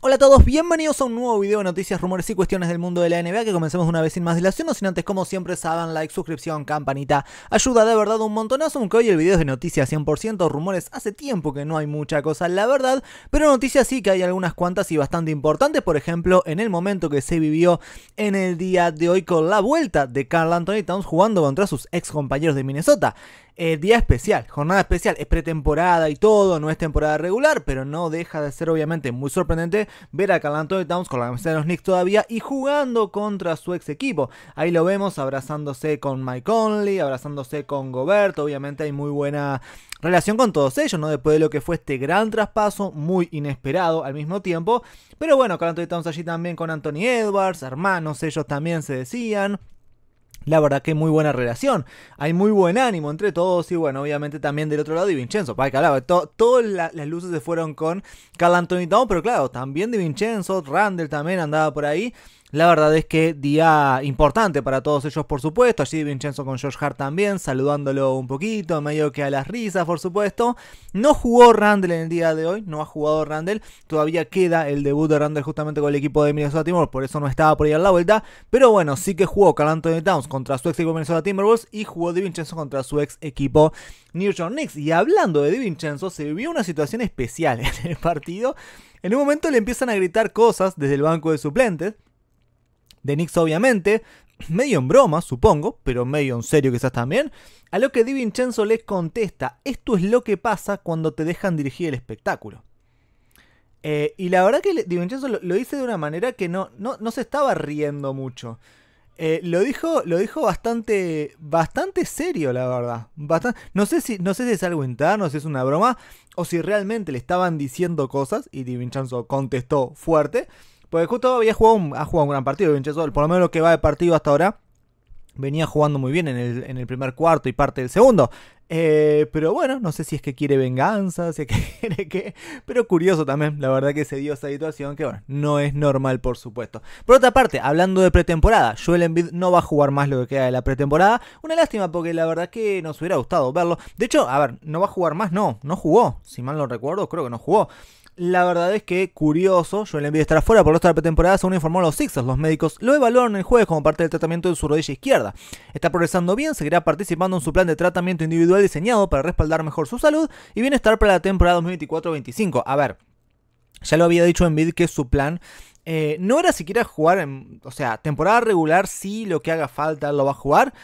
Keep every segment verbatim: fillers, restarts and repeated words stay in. Hola a todos, bienvenidos a un nuevo video de noticias, rumores y cuestiones del mundo de la N B A, que comencemos una vez sin más dilación, no sin antes, como siempre, saben, like, suscripción, campanita, ayuda de verdad un montonazo, aunque hoy el video es de noticias cien por ciento, rumores hace tiempo que no hay mucha cosa, la verdad, pero noticias sí que hay algunas cuantas y bastante importantes, por ejemplo, en el momento que se vivió en el día de hoy con la vuelta de Karl-Anthony Towns jugando contra sus ex compañeros de Minnesota. Eh, día especial, jornada especial, es pretemporada y todo, no es temporada regular, pero no deja de ser obviamente muy sorprendente ver a Karl-Anthony Towns con la camiseta de los Knicks todavía y jugando contra su ex equipo. Ahí lo vemos abrazándose con Mike Conley, abrazándose con Gobert, obviamente hay muy buena relación con todos ellos, ¿no? Después de lo que fue este gran traspaso, muy inesperado al mismo tiempo, pero bueno, Karl-Anthony Towns allí también con Anthony Edwards, hermanos ellos también se decían. La verdad que muy buena relación, hay muy buen ánimo entre todos y bueno, obviamente también del otro lado Di Vincenzo, para que hablaba, to, todas la, las luces se fueron con Karl-Anthony Towns, pero claro, también Di Vincenzo, Randle también andaba por ahí. La verdad es que día importante para todos ellos, por supuesto. Allí Vincenzo con George Hart también, saludándolo un poquito, medio que a las risas, por supuesto. No jugó Randle en el día de hoy, no ha jugado Randle. Todavía queda el debut de Randle justamente con el equipo de Minnesota Timberwolves, por eso no estaba por ahí a la vuelta. Pero bueno, sí que jugó Karl-Anthony Towns contra su ex equipo Minnesota Timberwolves y jugó Di Vincenzo contra su ex equipo New York Knicks. Y hablando de Di Vincenzo, se vivió una situación especial en el partido. En un momento le empiezan a gritar cosas desde el banco de suplentes de Knicks, obviamente, medio en broma, supongo, pero medio en serio quizás también, a lo que Di Vincenzo les contesta: esto es lo que pasa cuando te dejan dirigir el espectáculo. Eh, y la verdad que Di Vincenzo lo, lo dice de una manera que no, no, no se estaba riendo mucho. Eh, lo dijo, lo dijo bastante, bastante serio, la verdad. Bastante, no sé si, no sé si es algo interno, si es una broma, o si realmente le estaban diciendo cosas y Di Vincenzo contestó fuerte. Porque justo había jugado un, ha jugado un gran partido, Vincenzo, por lo menos lo que va de partido hasta ahora, venía jugando muy bien en el, en el primer cuarto y parte del segundo. Eh, pero bueno, no sé si es que quiere venganza, si es que quiere que... Pero curioso también, la verdad que se dio esa situación que, bueno, no es normal, por supuesto. Por otra parte, hablando de pretemporada, Joel Embiid no va a jugar más lo que queda de la pretemporada. Una lástima porque la verdad que nos hubiera gustado verlo. De hecho, a ver, no va a jugar más, no, no jugó. Si mal no recuerdo, creo que no jugó. La verdad es que, curioso, Joel Embiid estará fuera por el resto de la pretemporada, según informaron los Sixers. Los médicos lo evaluaron el jueves como parte del tratamiento de su rodilla izquierda. Está progresando bien, seguirá participando en su plan de tratamiento individual diseñado para respaldar mejor su salud y bienestar para la temporada dos mil veinticuatro veinticinco. A ver, ya lo había dicho Embiid que su plan eh, no era siquiera jugar, en, o sea, temporada regular, sí, lo que haga falta lo va a jugar.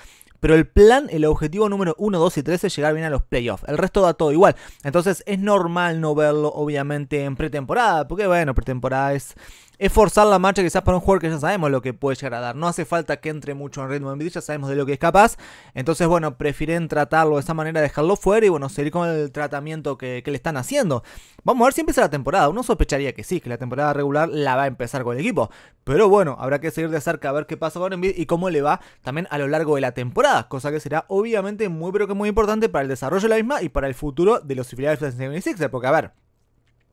Pero el plan, el objetivo número uno, dos y tres es llegar bien a los playoffs. El resto da todo igual. Entonces es normal no verlo, obviamente, en pretemporada. Porque, bueno, pretemporada es, es forzar la marcha quizás para un jugador que ya sabemos lo que puede llegar a dar. No hace falta que entre mucho en ritmo en N B A, ya sabemos de lo que es capaz. Entonces, bueno, prefieren tratarlo de esa manera, dejarlo fuera y, bueno, seguir con el tratamiento que, que le están haciendo. Vamos a ver si empieza la temporada. Uno sospecharía que sí, que la temporada regular la va a empezar con el equipo. Pero, bueno, habrá que seguir de cerca a ver qué pasa con N B A y cómo le va también a lo largo de la temporada. Cosa que será obviamente muy pero que muy importante para el desarrollo de la misma y para el futuro de los Philadelphia setenta y sixers. Porque a ver,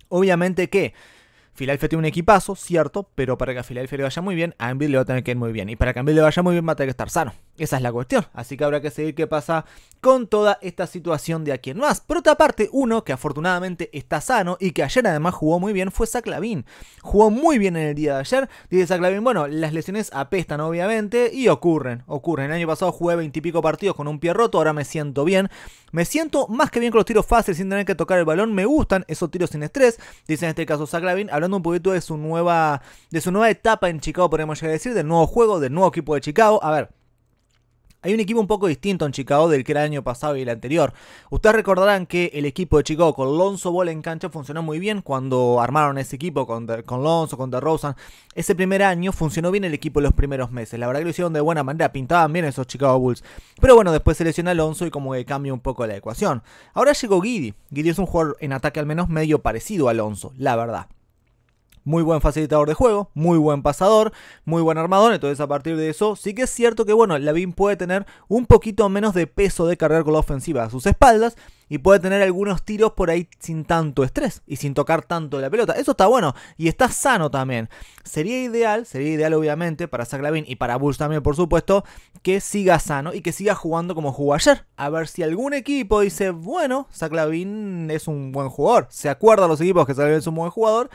obviamente que Philadelphia tiene un equipazo, cierto, pero para que a Philadelphia le vaya muy bien, a Embiid le va a tener que ir muy bien. Y para que a Embiid le vaya muy bien va a tener que estar sano. Esa es la cuestión. Así que habrá que seguir qué pasa con toda esta situación de aquí en más. Por otra parte, uno que afortunadamente está sano y que ayer además jugó muy bien fue Zach LaVine. Jugó muy bien en el día de ayer. Dice Zach LaVine, bueno, las lesiones apestan obviamente y ocurren, ocurren. El año pasado jugué veintipico partidos con un pie roto, ahora me siento bien. Me siento más que bien con los tiros fáciles sin tener que tocar el balón. Me gustan esos tiros sin estrés. Dice en este caso Zach LaVine, hablando un poquito de su nueva, de su nueva etapa en Chicago, podemos llegar a decir, del nuevo juego, del nuevo equipo de Chicago. A ver, hay un equipo un poco distinto en Chicago del que era el año pasado y el anterior. Ustedes recordarán que el equipo de Chicago con Lonzo Ball en cancha funcionó muy bien cuando armaron ese equipo con, de, con Lonzo, con DeRozan. Ese primer año funcionó bien el equipo los primeros meses. La verdad que lo hicieron de buena manera, pintaban bien esos Chicago Bulls. Pero bueno, después se lesiona Lonzo y como que cambia un poco la ecuación. Ahora llegó Giddey. Giddey es un jugador en ataque al menos medio parecido a Lonzo, la verdad. Muy buen facilitador de juego, muy buen pasador, muy buen armador. Entonces a partir de eso sí que es cierto que bueno, LaVine puede tener un poquito menos de peso de cargar con la ofensiva a sus espaldas y puede tener algunos tiros por ahí sin tanto estrés y sin tocar tanto la pelota. Eso está bueno y está sano también. Sería ideal, sería ideal obviamente para Zach LaVine y para Bulls también por supuesto, que siga sano y que siga jugando como jugó ayer. A ver si algún equipo dice, bueno, Zach LaVine es un buen jugador. Se acuerdan los equipos que Zach LaVine es un buen jugador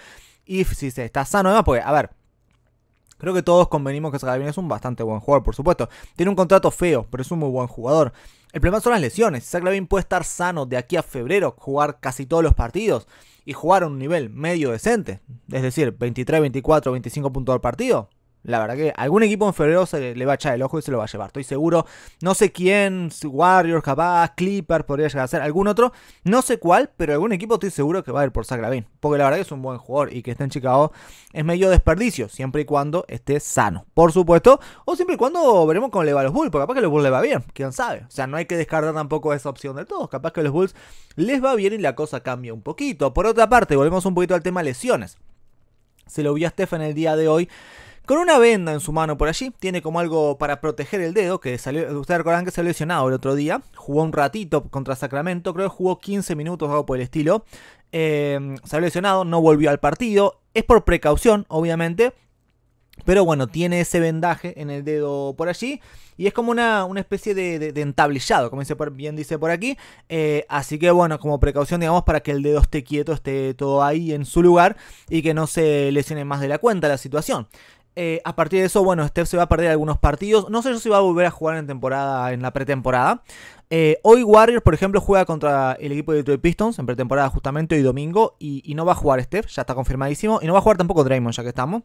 Y si se está sano además, porque, a ver, creo que todos convenimos que Zach LaVine es un bastante buen jugador, por supuesto. Tiene un contrato feo, pero es un muy buen jugador. El problema son las lesiones. Zach LaVine puede estar sano de aquí a febrero, jugar casi todos los partidos y jugar a un nivel medio decente. Es decir, veintitrés, veinticuatro, veinticinco puntos al partido. La verdad que algún equipo en febrero se le va a echar el ojo y se lo va a llevar. Estoy seguro, no sé quién, Warriors, capaz, Clippers podría llegar a ser, algún otro. No sé cuál, pero algún equipo estoy seguro que va a ir por Zach LaVine. Porque la verdad que es un buen jugador y que esté en Chicago es medio desperdicio, siempre y cuando esté sano, por supuesto. O siempre y cuando veremos cómo le va a los Bulls, porque capaz que a los Bulls le va bien, quién sabe. O sea, no hay que descartar tampoco esa opción del todo. Capaz que a los Bulls les va bien y la cosa cambia un poquito. Por otra parte, volvemos un poquito al tema lesiones. Se lo vio a Steph en el día de hoy con una venda en su mano por allí, tiene como algo para proteger el dedo, que salió, ustedes recordarán que se ha lesionado el otro día, jugó un ratito contra Sacramento, creo que jugó quince minutos o algo por el estilo, eh, se ha lesionado, no volvió al partido, es por precaución obviamente, pero bueno, tiene ese vendaje en el dedo por allí, y es como una, una especie de, de, de entablillado, como dice por, bien dice por aquí, eh, así que bueno, como precaución digamos para que el dedo esté quieto, esté todo ahí en su lugar, y que no se lesione más de la cuenta la situación. Eh, a partir de eso, bueno, Steph se va a perder algunos partidos. No sé yo si va a volver a jugar en temporada, en la pretemporada. Eh, hoy Warriors, por ejemplo, juega contra el equipo de Detroit Pistons en pretemporada justamente hoy domingo. Y, y no va a jugar Steph, ya está confirmadísimo. Y no va a jugar tampoco Draymond, ya que estamos.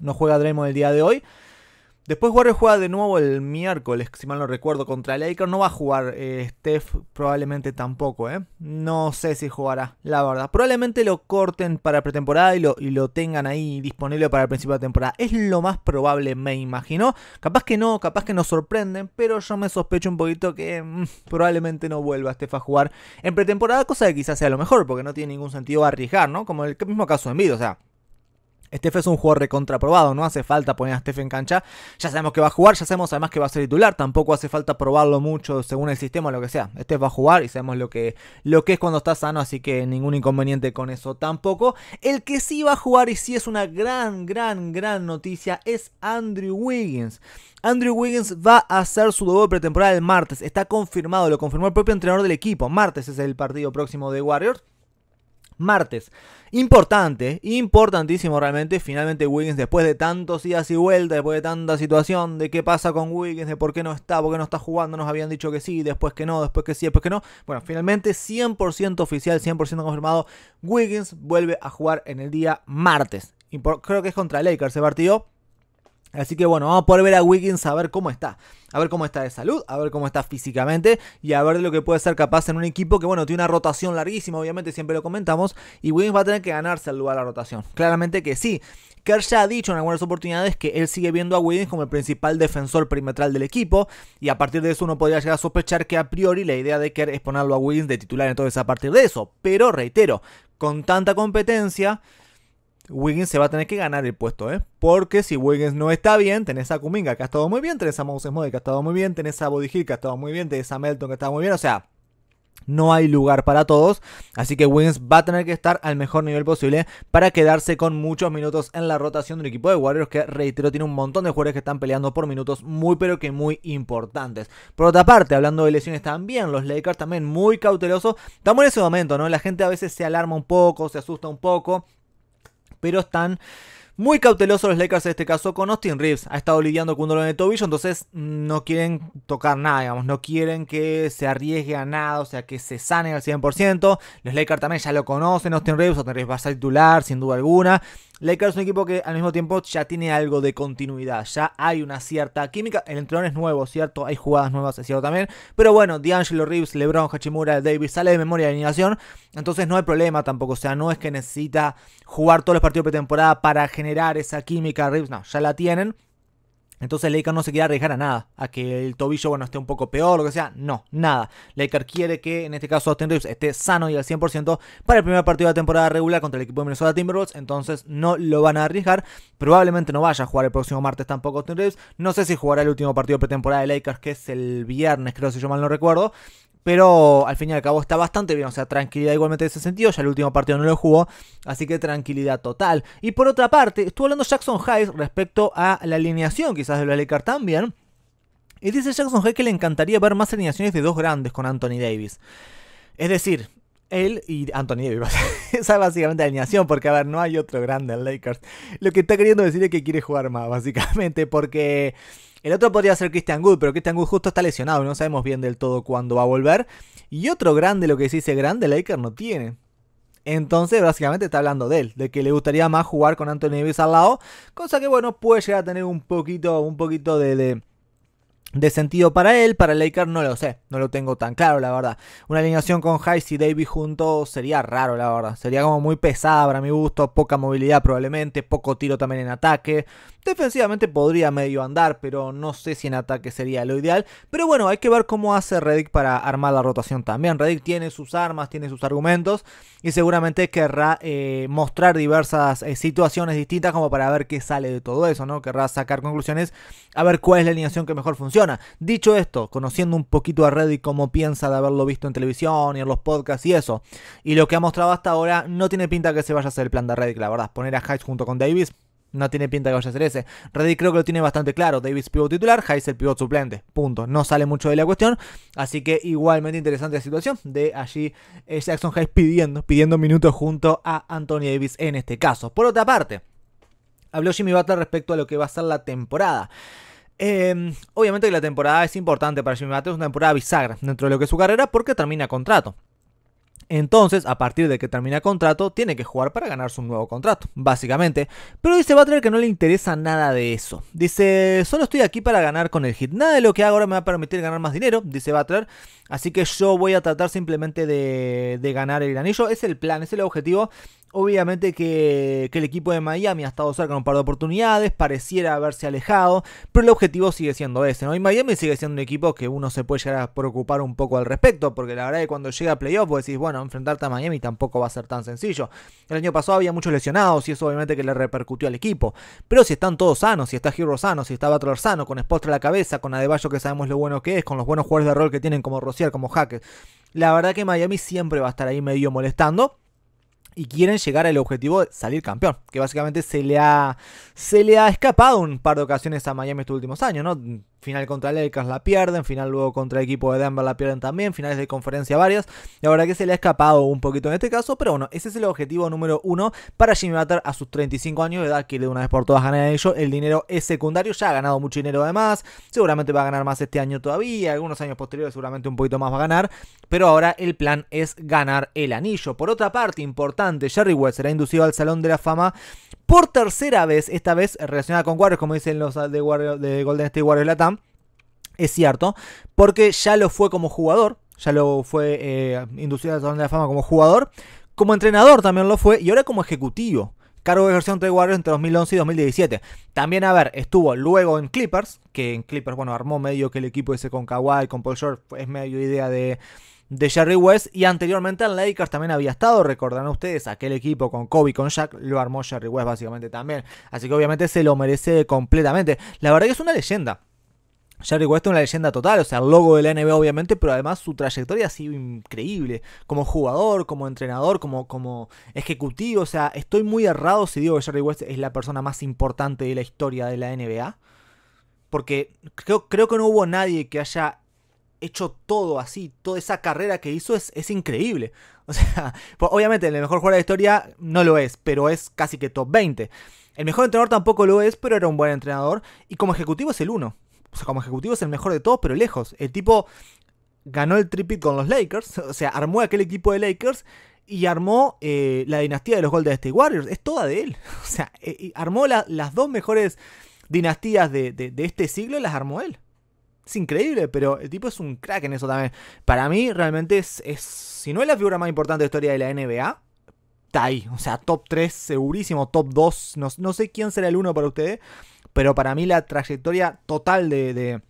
No juega Draymond el día de hoy. Después Warriors juega de nuevo el miércoles, si mal no recuerdo, contra Lakers. No va a jugar eh, Steph, probablemente tampoco, ¿eh? No sé si jugará, la verdad. Probablemente lo corten para pretemporada y lo, y lo tengan ahí disponible para el principio de temporada. Es lo más probable, me imagino. Capaz que no, capaz que nos sorprenden, pero yo me sospecho un poquito que mmm, probablemente no vuelva Steph a jugar en pretemporada, cosa que quizás sea lo mejor, porque no tiene ningún sentido arriesgar, ¿no? Como el mismo caso de Embiid, o sea, Steph es un jugador recontraprobado, no hace falta poner a Steph en cancha, ya sabemos que va a jugar, ya sabemos además que va a ser titular, tampoco hace falta probarlo mucho según el sistema o lo que sea, Steph va a jugar y sabemos lo que, lo que es cuando está sano, así que ningún inconveniente con eso tampoco. El que sí va a jugar y sí es una gran, gran, gran noticia es Andrew Wiggins. Andrew Wiggins va a hacer su debut de pretemporada el martes, está confirmado, lo confirmó el propio entrenador del equipo, martes es el partido próximo de Warriors. Martes, importante, importantísimo realmente, finalmente Wiggins después de tantos idas y vueltas, después de tanta situación de qué pasa con Wiggins, de por qué no está, por qué no está jugando, nos habían dicho que sí, después que no, después que sí, después que no, bueno, finalmente cien por ciento oficial, cien por ciento confirmado, Wiggins vuelve a jugar en el día martes, y por, creo que es contra Lakers el partido. Así que bueno, vamos a poder ver a Wiggins a ver cómo está, a ver cómo está de salud, a ver cómo está físicamente y a ver de lo que puede ser capaz en un equipo que bueno, tiene una rotación larguísima, obviamente siempre lo comentamos, y Wiggins va a tener que ganarse el lugar a la rotación, claramente que sí. Kerr ya ha dicho en algunas oportunidades que él sigue viendo a Wiggins como el principal defensor perimetral del equipo y a partir de eso uno podría llegar a sospechar que a priori la idea de Kerr es ponerlo a Wiggins de titular entonces a partir de eso, pero reitero, con tanta competencia Wiggins se va a tener que ganar el puesto, ¿eh? Porque si Wiggins no está bien, tenés a Kuminga que ha estado muy bien, tenés a Moses Moody que ha estado muy bien, tenés a Buddy Hield que ha estado muy bien, tenés a Melton que ha estado muy bien, o sea, no hay lugar para todos, así que Wiggins va a tener que estar al mejor nivel posible para quedarse con muchos minutos en la rotación del equipo de Warriors, que reitero tiene un montón de jugadores que están peleando por minutos muy pero que muy importantes. Por otra parte, hablando de lesiones también, los Lakers también muy cautelosos, estamos en ese momento, ¿no? La gente a veces se alarma un poco, se asusta un poco, pero están muy cautelosos los Lakers en este caso con Austin Reaves. Ha estado lidiando con un dolor en el tobillo, entonces no quieren tocar nada, digamos. No quieren que se arriesgue a nada, o sea, que se sane al cien por ciento. Los Lakers también ya lo conocen, Austin Reaves. Austin Reaves va a ser titular, sin duda alguna. Lakers es un equipo que al mismo tiempo ya tiene algo de continuidad. Ya hay una cierta química. El entrenador es nuevo, ¿cierto? Hay jugadas nuevas, es cierto también. Pero bueno, D'Angelo, Reaves, LeBron, Hachimura, Davis, sale de memoria de alineación. Entonces no hay problema tampoco. O sea, no es que necesita jugar todos los partidos de pretemporada para generar esa química. Reaves, no, ya la tienen. Entonces Laker no se quiere arriesgar a nada, a que el tobillo, bueno, esté un poco peor, lo que sea, no, nada. Laker quiere que, en este caso, Austin Reaves esté sano y al cien por ciento para el primer partido de la temporada regular contra el equipo de Minnesota Timberwolves, entonces no lo van a arriesgar. Probablemente no vaya a jugar el próximo martes tampoco Austin Reaves, no sé si jugará el último partido pretemporada de Lakers, que es el viernes, creo, si yo mal no recuerdo. Pero al fin y al cabo está bastante bien, o sea, tranquilidad igualmente en ese sentido, ya el último partido no lo jugó, así que tranquilidad total. Y por otra parte, estuvo hablando Jackson Hayes respecto a la alineación quizás de los Lakers también, y dice Jackson Hayes que le encantaría ver más alineaciones de dos grandes con Anthony Davis. Es decir, él y Anthony Edwards. Esa es básicamente la alineación, porque a ver, no hay otro grande en Lakers. Lo que está queriendo decir es que quiere jugar más, básicamente, porque el otro podría ser Christian Good, pero Christian Good justo está lesionado, no sabemos bien del todo cuándo va a volver. Y otro grande, lo que se dice grande, Lakers no tiene. Entonces, básicamente está hablando de él, de que le gustaría más jugar con Anthony Edwards al lado, cosa que, bueno, puede llegar a tener un poquito, un poquito de... de De sentido para él. Para Lakers no lo sé, no lo tengo tan claro, la verdad. Una alineación con Hayes y Davis juntos sería raro, la verdad. Sería como muy pesada para mi gusto, poca movilidad probablemente, poco tiro también en ataque. Defensivamente podría medio andar, pero no sé si en ataque sería lo ideal. Pero bueno, hay que ver cómo hace Reddick para armar la rotación también. Reddick tiene sus armas, tiene sus argumentos y seguramente querrá eh, mostrar diversas eh, situaciones distintas como para ver qué sale de todo eso, ¿no? Querrá sacar conclusiones, a ver cuál es la alineación que mejor funciona. Dicho esto, conociendo un poquito a Reddick, como piensa de haberlo visto en televisión y en los podcasts y eso, y lo que ha mostrado hasta ahora, no tiene pinta que se vaya a hacer el plan de Reddick, la verdad. Poner a Hayes junto con Davis no tiene pinta que vaya a ser ese. Reddick creo que lo tiene bastante claro: Davis pivot titular, Hayes el pivot suplente, punto. No sale mucho de la cuestión, así que igualmente interesante la situación de allí Jackson Hayes pidiendo, pidiendo minutos junto a Anthony Davis en este caso. Por otra parte, habló Jimmy Butler respecto a lo que va a ser la temporada. Eh, obviamente que la temporada es importante para Jimmy Butler, es una temporada bisagra dentro de lo que es su carrera porque termina contrato. Entonces, a partir de que termina contrato, tiene que jugar para ganarse un nuevo contrato, básicamente. Pero dice Butler que no le interesa nada de eso. Dice, solo estoy aquí para ganar con el hit. Nada de lo que hago ahora me va a permitir ganar más dinero, dice Butler. Así que yo voy a tratar simplemente de, de ganar el anillo. Es el plan, es el objetivo. Obviamente que, que el equipo de Miami ha estado cerca de un par de oportunidades, pareciera haberse alejado, pero el objetivo sigue siendo ese, ¿no? Y Miami sigue siendo un equipo que uno se puede llegar a preocupar un poco al respecto, porque la verdad es que cuando llega a playoffs vos decís, bueno, enfrentarte a Miami tampoco va a ser tan sencillo. El año pasado había muchos lesionados y eso obviamente que le repercutió al equipo, pero si están todos sanos, si está Hero sano, si está Butler sano, con Spoelstra a la cabeza, con Adebayo que sabemos lo bueno que es, con los buenos jugadores de rol que tienen como Rozier, como Hackett, la verdad que Miami siempre va a estar ahí medio molestando. Y quieren llegar al objetivo de salir campeón, que básicamente se le ha se le ha escapado un par de ocasiones a Miami estos últimos años, ¿no? Final contra Lakers la pierden, final luego contra el equipo de Denver la pierden también, finales de conferencia varias. La verdad que se le ha escapado un poquito en este caso, pero bueno, ese es el objetivo número uno para Jimmy Butler a sus treinta y cinco años de edad, que de una vez por todas ganar ello. El dinero es secundario, ya ha ganado mucho dinero además, seguramente va a ganar más este año todavía, algunos años posteriores seguramente un poquito más va a ganar, pero ahora el plan es ganar el anillo. Por otra parte, importante, Jerry West será inducido al Salón de la Fama por tercera vez, esta vez relacionada con Warriors, como dicen los de, Warriors, de Golden State Warriors Latam. Es cierto, porque ya lo fue como jugador, ya lo fue eh, inducido al Salón de la Fama como jugador, como entrenador también lo fue y ahora como ejecutivo. Cargo de ejerción entre Warriors entre dos mil once y dos mil diecisiete. También, a ver, estuvo luego en Clippers, que en Clippers, bueno, armó medio que el equipo ese con Kawhi, con Paul George, es medio idea de... de Jerry West, y anteriormente en Lakers también había estado, recordarán ustedes, aquel equipo con Kobe, con Shaq, lo armó Jerry West básicamente también, así que obviamente se lo merece completamente, la verdad que es una leyenda. Jerry West es una leyenda total, o sea, el logo de la N B A obviamente, pero además su trayectoria ha sido increíble, como jugador, como entrenador, como, como ejecutivo, o sea, estoy muy errado si digo que Jerry West es la persona más importante de la historia de la N B A, porque creo, creo que no hubo nadie que haya hecho todo así, toda esa carrera que hizo es, es increíble. O sea, pues obviamente el mejor jugador de la historia no lo es, pero es casi que top veinte. El mejor entrenador tampoco lo es, pero era un buen entrenador. Y como ejecutivo es el uno. O sea, como ejecutivo es el mejor de todos, pero lejos. El tipo ganó el triple con los Lakers, o sea, armó aquel equipo de Lakers y armó eh, la dinastía de los Golden State Warriors. Es toda de él. O sea, eh, armó la, las dos mejores dinastías de, de, de este siglo, las armó él. Es increíble, pero el tipo es un crack en eso también. Para mí, realmente es, es si no es la figura más importante de la historia de la N B A, está ahí. O sea, top tres segurísimo, top dos. No, no sé quién será el uno para ustedes, pero para mí la trayectoria total de, de,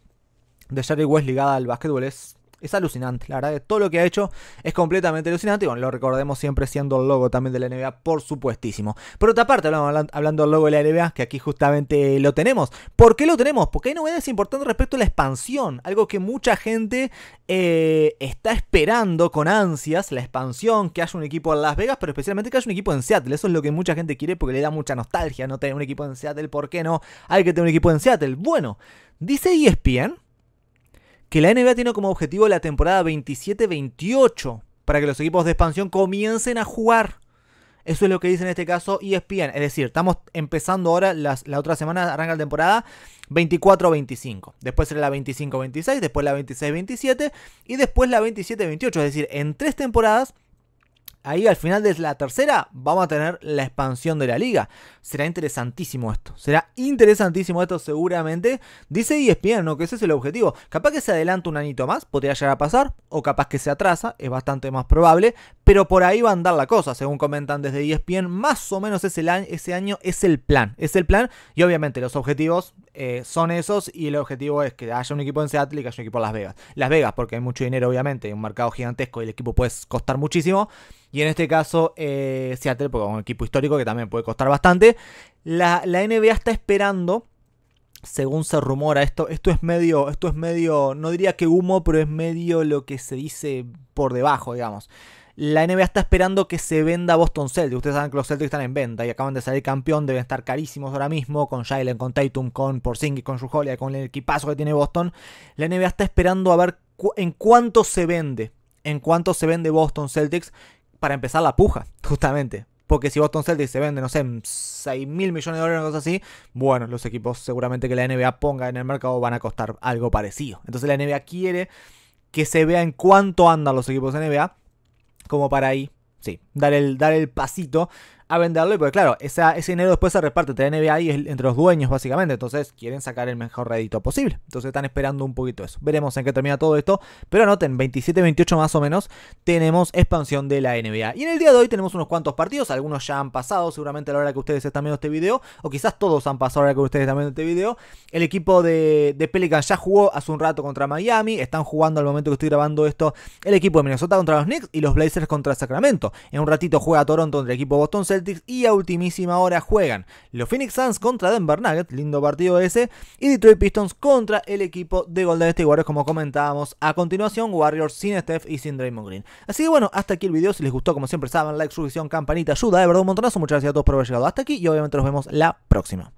de Jerry West ligada al básquetbol es... es alucinante, la verdad que todo lo que ha hecho es completamente alucinante. Y bueno, lo recordemos siempre siendo el logo también de la N B A, por supuestísimo. Por otra parte, hablando, hablando del logo de la N B A, que aquí justamente lo tenemos. ¿Por qué lo tenemos? Porque hay novedades importantes respecto a la expansión. Algo que mucha gente eh, está esperando con ansias, la expansión, que haya un equipo en Las Vegas, pero especialmente que haya un equipo en Seattle. Eso es lo que mucha gente quiere porque le da mucha nostalgia no tener un equipo en Seattle. ¿Por qué no? Hay que tener un equipo en Seattle. Bueno, dice E S P N que la N B A tiene como objetivo la temporada veintisiete veintiocho para que los equipos de expansión comiencen a jugar. Eso es lo que dice en este caso E S P N. Es decir, estamos empezando ahora, las, la otra semana arranca la temporada veinticuatro veinticinco. Después será la veinticinco veintiséis, después la veintiséis veintisiete y después la veintisiete veintiocho. Es decir, en tres temporadas, ahí al final de la tercera, vamos a tener la expansión de la liga. Será interesantísimo esto. Será interesantísimo esto seguramente. Dice E S P N, ¿no? Que ese es el objetivo. Capaz que se adelanta un añito más, podría llegar a pasar. O capaz que se atrasa, es bastante más probable. Pero por ahí va a andar la cosa, según comentan desde E S P N. Más o menos es el año, ese año es el plan. Es el plan y obviamente los objetivos eh, son esos. Y el objetivo es que haya un equipo en Seattle y que haya un equipo en Las Vegas. Las Vegas porque hay mucho dinero obviamente. Hay un mercado gigantesco y el equipo puede costar muchísimo. Y en este caso, eh, Seattle, porque es un equipo histórico que también puede costar bastante. La, la N B A está esperando, según se rumora, esto, esto es medio, esto es medio, no diría que humo, pero es medio lo que se dice por debajo, digamos. La N B A está esperando que se venda Boston Celtics. Ustedes saben que los Celtics están en venta y acaban de salir campeón. Deben estar carísimos ahora mismo con Jalen, con Tatum, con Porzingis, con Julius, con el equipazo que tiene Boston. La N B A está esperando a ver cu- en cuánto se vende. En cuánto se vende Boston Celtics. Para empezar la puja, justamente. Porque si Boston Celtics se vende, no sé, seis mil millones de dólares o cosas así, bueno, los equipos seguramente que la N B A ponga en el mercado van a costar algo parecido. Entonces la N B A quiere que se vea en cuánto andan los equipos de N B A, como para ahí, sí, dar el, dar el pasito a venderlo. Y porque claro, esa, ese dinero después se reparte entre la N B A y el, entre los dueños, básicamente. Entonces quieren sacar el mejor rédito posible. Entonces están esperando un poquito eso. Veremos en qué termina todo esto. Pero anoten, veintisiete veintiocho más o menos tenemos expansión de la N B A. Y en el día de hoy tenemos unos cuantos partidos. Algunos ya han pasado seguramente a la hora que ustedes están viendo este video. O quizás todos han pasado a la hora que ustedes están viendo este video. El equipo de, de Pelicans ya jugó hace un rato contra Miami. Están jugando al momento que estoy grabando esto. El equipo de Minnesota contra los Knicks y los Blazers contra Sacramento. En un ratito juega Toronto contra el equipo Boston Celtics. Y a ultimísima hora juegan los Phoenix Suns contra Denver Nuggets, lindo partido ese, y Detroit Pistons contra el equipo de Golden State Warriors, como comentábamos a continuación, Warriors sin Steph y sin Draymond Green. Así que bueno, hasta aquí el video, si les gustó como siempre saben, like, suscripción, campanita, ayuda, de verdad un montonazo, muchas gracias a todos por haber llegado hasta aquí y obviamente nos vemos la próxima.